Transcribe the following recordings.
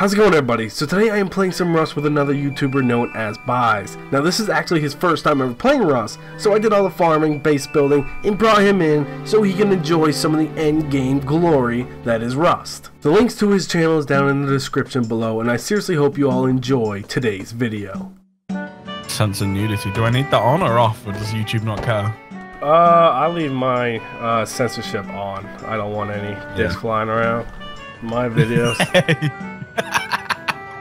How's it going, everybody? So today I am playing some Rust with another YouTuber known as BYZE. Now this is actually his first time ever playing Rust, so I did all the farming, base building, and brought him in so he can enjoy some of the end game glory that is Rust. The links to his channel is down in the description below, and I seriously hope you all enjoy today's video. Sense of nudity. Do I need that on or off, or does YouTube not care? I leave my censorship on. I don't want any dicks flying around my videos.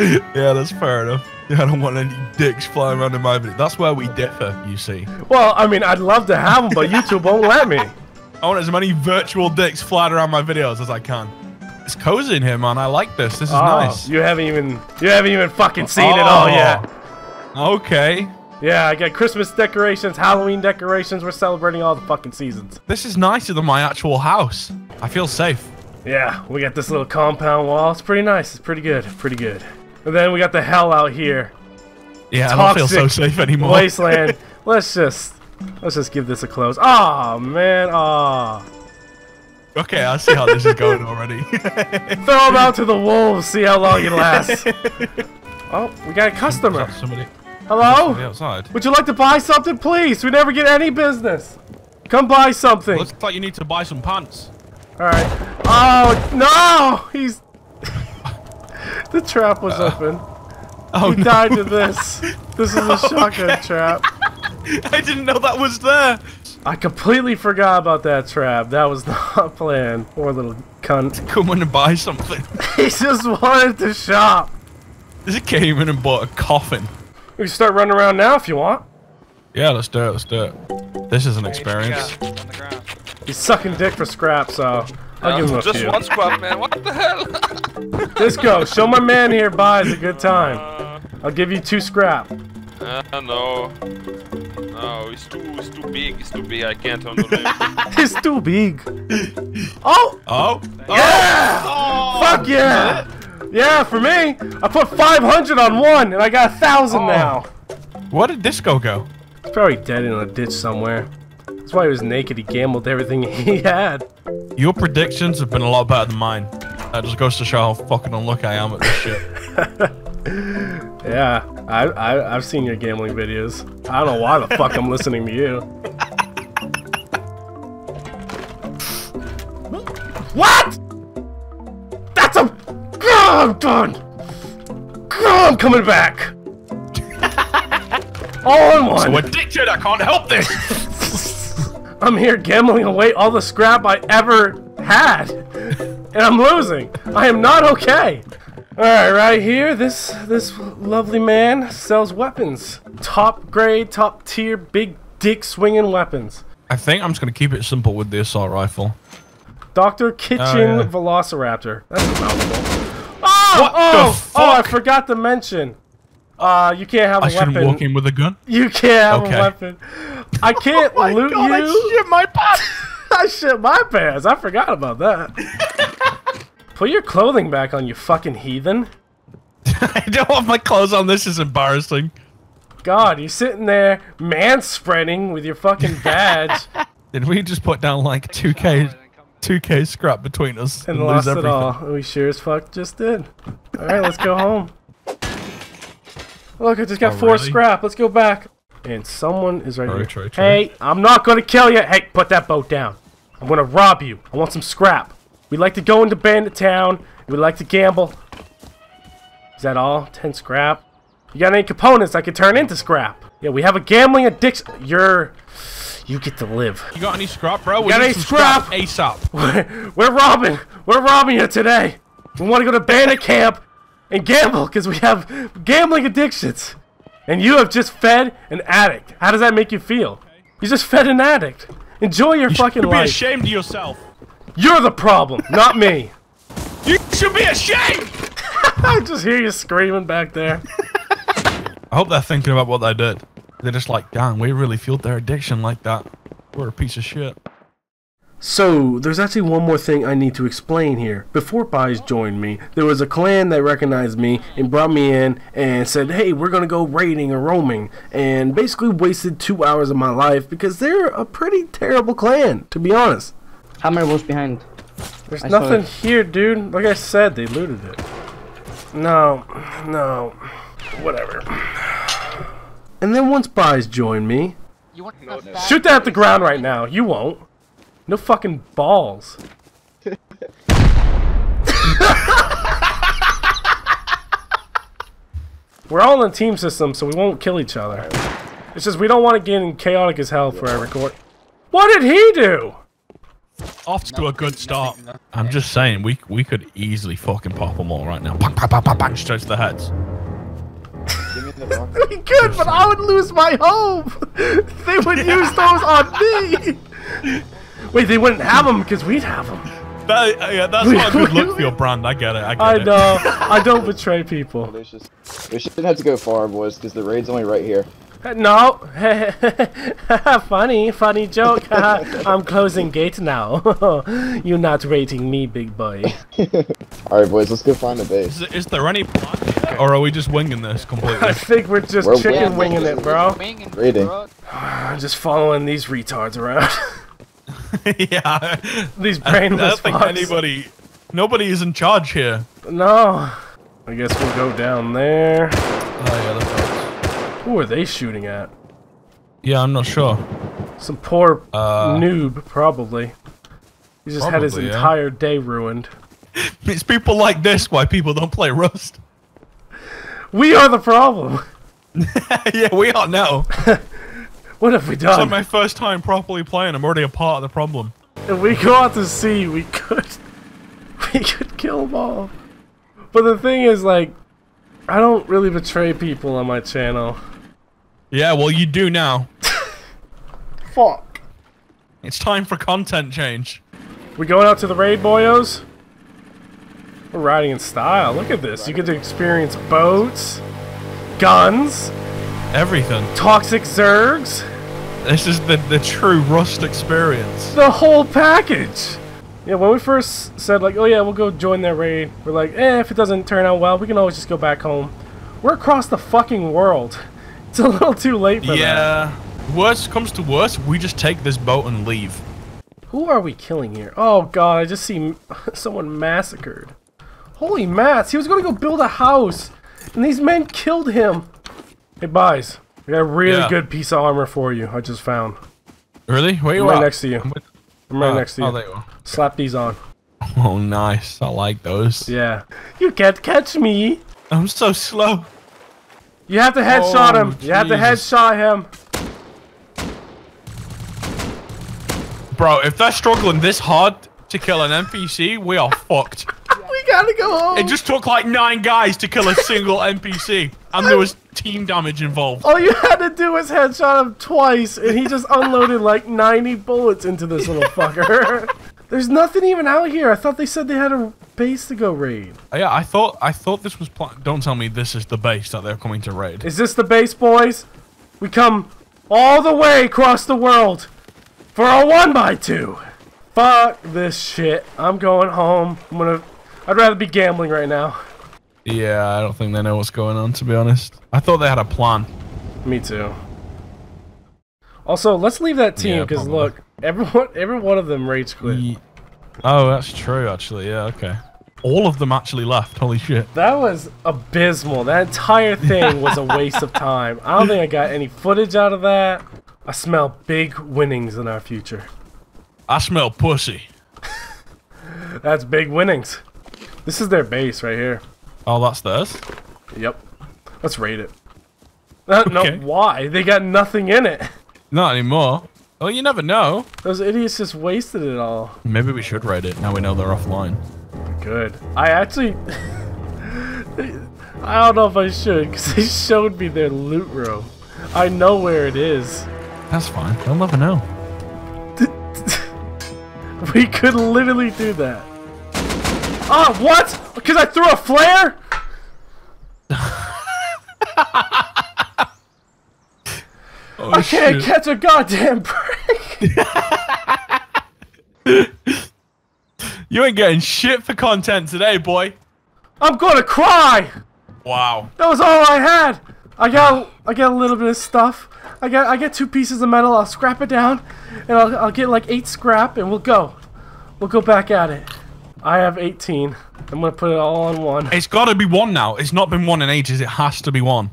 Yeah, that's fair enough. Yeah, I don't want any dicks flying around in my video. That's where we differ, you see. Well, I mean, I'd love to have them, but YouTube won't let me. I want as many virtual dicks flying around my videos as I can. It's cozy in here, man. I like this. This is nice. You haven't even fucking seen it all yet. Okay. Yeah, I got Christmas decorations, Halloween decorations. We're celebrating all the fucking seasons. This is nicer than my actual house. I feel safe. Yeah, we got this little compound wall. It's pretty nice. It's pretty good. Pretty good. And then we got the hell out here. Yeah, toxic, I don't feel so safe anymore. Wasteland. let's just give this a close. Ah, man. Ah. Okay, I see how this is going already. Throw him out to the wolves. See how long it lasts. Oh, we got a customer. Somebody. Hello? Outside. Would you like to buy something, please? We never get any business. Come buy something. Looks like you need to buy some pants. Alright. Oh, no! He's... The trap was open. Oh, he died to this. This is a shotgun trap. I didn't know that was there. I completely forgot about that trap. That was not planned. Poor little cunt. Come on and buy something. He just wanted to shop. He came in and bought a coffin. We can start running around now if you want. Yeah, let's do it, let's do it. This is an experience. He's sucking dick for scrap, so I'll give him a few. Just one scrap, man, what the hell? Disco, show my man here BYZE a good time. I'll give you 2 scrap. No. No, it's too big, it's too big, I can't handle it. It's too big. Oh! Oh! Yeah! Oh. Fuck yeah! Yeah, for me, I put 500 on one, and I got 1,000 now. Where did Disco go? He's probably dead in a ditch somewhere. That's why he was naked. He gambled everything he had. Your predictions have been a lot better than mine. That just goes to show how fucking unlucky I am at this shit. Yeah, I've seen your gambling videos. I don't know why the fuck I'm listening to you. What? That's a... I'm done! I'm coming back! All in one! I'm so addicted, I can't help this! I'm here gambling away all the scrap I ever had! And I'm losing! I am not okay! Alright, right here, this lovely man sells weapons. Top grade, top tier, big dick swinging weapons. I think I'm just gonna keep it simple with the assault rifle. Dr. Kitchen Velociraptor. That's a mouthful. Oh, what the fuck? Oh, I forgot to mention. You can't have a weapon. I shouldn't walk in with a gun? You can't have a weapon. I can't loot you. I shit my pants. I shit my pants. I forgot about that. Put your clothing back on, you fucking heathen. I don't have my clothes on. This is embarrassing. God, you're sitting there manspreading with your fucking badge. Did we just put down like 2K scrap between us and lost lose everything. It all. We sure as fuck just did. Alright, let's go home. Look, I just got 4 scrap. Let's go back. And someone is right here. Try. Hey, I'm not gonna kill you. Hey, put that boat down. I'm gonna rob you. I want some scrap. We like to go into Bandit Town. We like to gamble. Is that all? 10 scrap. You got any components I could turn into scrap? Yeah, we have a gambling addiction. You get to live. You got any scrap, bro? We got any scrap? ASAP. We're robbing you today. We want to go to Bandit camp and gamble because we have gambling addictions. And you have just fed an addict. How does that make you feel? You just fed an addict. Enjoy your fucking life. You should be ashamed of yourself. You're the problem, not me. You should be ashamed. I just hear you screaming back there. I hope they're thinking about what they did. They're just like, damn, we really fueled their addiction like that. We're a piece of shit. So, there's actually one more thing I need to explain here. Before BYZE joined me, there was a clan that recognized me and brought me in and said, hey, we're going to go raiding or roaming. And basically wasted 2 hours of my life because they're a pretty terrible clan, to be honest. How many wolves behind? There's nothing here, dude. Like I said, they looted it. No, whatever. And then once BYZE joined me, you want no. Shoot that at the ground right now. You won't. No fucking balls. We're all in a team system, so we won't kill each other. It's just we don't want to get in chaotic as hell for every court. What did he do? Off to a good start. I'm just saying, we could easily fucking pop them all right now. Bang, bang, bang, bang, bang, straight to the heads. We could, but I would lose my home. They would use those on me. Wait, they wouldn't have them because we'd have them. That, yeah, that's not a good look for your brand. I get it. I know. I don't betray people. Holdacious. We shouldn't have to go far, boys, because the raid's only right here. No. funny joke. I'm closing gate now. You're not rating me, big boy. Alright, boys, let's go find a base. Is there any plot here, or are we just winging this completely? I think we're just chicken winging it, bro. Raiding. I'm just following these retards around. Yeah. These brainless fucks. I don't think nobody is in charge here. No. I guess we'll go down there. Oh, yeah, that's right. Who are they shooting at? Yeah, I'm not sure. Some poor noob, probably. He just had his entire day ruined. It's people like this why people don't play Rust. We are the problem. Yeah, we are now. What have we done? It's like my first time properly playing. I'm already a part of the problem. If we go out to sea, we could kill them all. But the thing is, like, I don't really betray people on my channel. Yeah, well, you do now. Fuck. It's time for content change. We going out to the raid, boyos? We're riding in style. Look at this. You get to experience boats, guns, everything. Toxic zergs. This is the true Rust experience. The whole package. Yeah, when we first said, like, oh yeah, we'll go join their raid, we're like, eh, if it doesn't turn out well, we can always just go back home. We're across the fucking world. It's a little too late for that. Yeah. Worst comes to worst, we just take this boat and leave. Who are we killing here? Oh god, I just see someone massacred. Holy mats, he was gonna go build a house, and these men killed him. Hey, BYZE, I got a really good piece of armor for you I just found. Really? Where you next to you. I'm right next to you. There you are. Slap these on. Oh, nice. I like those. Yeah. You can't catch me. I'm so slow. You have to headshot him. Geez. You have to headshot him. Bro, if they're struggling this hard to kill an NPC, we are fucked. We gotta go home. It just took like 9 guys to kill a single NPC, and there was team damage involved. All you had to do was headshot him twice, and he just unloaded like 90 bullets into this little fucker. There's nothing even out here. I thought they said they had a base to go raid. Yeah, I thought this was Don't tell me this is the base that they're coming to raid. Is this the base, boys? We come all the way across the world for a 1x2. Fuck this shit. I'm going home. I'd rather be gambling right now. Yeah, I don't think they know what's going on, to be honest. I thought they had a plan. Me too. Also, let's leave that team, because look, every one of them rage quit. Oh, that's true, actually. Yeah, okay. All of them actually left. Holy shit. That was abysmal. That entire thing was a waste of time. I don't think I got any footage out of that. I smell big winnings in our future. I smell pussy. That's big winnings. This is their base right here. Oh, that's theirs? Yep. Let's raid it. Okay. No, why? They got nothing in it. Not anymore. Oh, well, you never know. Those idiots just wasted it all. Maybe we should raid it. Now we know they're offline. Good. I actually... I don't know if I should, because they showed me their loot room. I know where it is. That's fine. They'll never know. We could literally do that. Oh, what? Because I threw a flare? Oh, I can't catch a goddamn break. You ain't getting shit for content today, boy. I'm gonna cry. Wow. That was all I had. I got a little bit of stuff. I get 2 pieces of metal. I'll scrap it down, and I'll get like 8 scrap, and we'll go back at it. I have 18. I'm gonna put it all on one. It's gotta be one now. It's not been one in ages. It has to be one.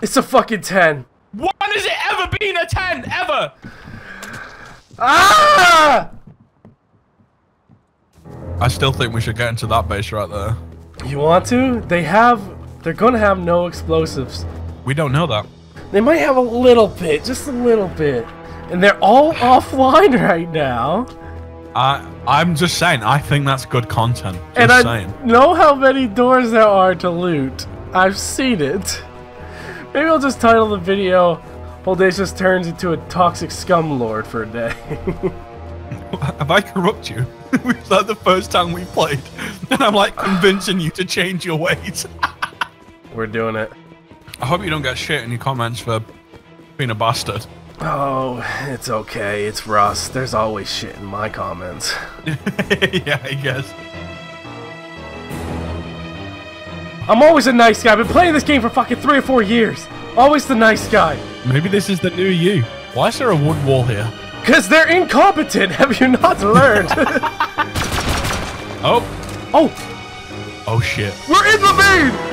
It's a fucking 10. When has it ever been a 10? Ever? Ah! I still think we should get into that base right there. You want to? They have... They're gonna have no explosives. We don't know that. They might have a little bit. Just a little bit. And they're all offline right now. I'm just saying, I think that's good content. Just and I saying. Know how many doors there are to loot. I've seen it. Maybe I'll just title the video, Holdacious turns into a toxic scum lord for a day. Have I corrupted you? It's like the first time we played. And I'm like convincing you to change your ways. We're doing it. I hope you don't get shit in your comments for being a bastard. Oh, it's okay. It's Rust. There's always shit in my comments. Yeah, I guess. I'm always a nice guy. I've been playing this game for fucking 3 or 4 years. Always the nice guy. Maybe this is the new you. Why is there a wood wall here? Because they're incompetent. Have you not learned? Oh. Oh. Oh, shit. We're in the vein!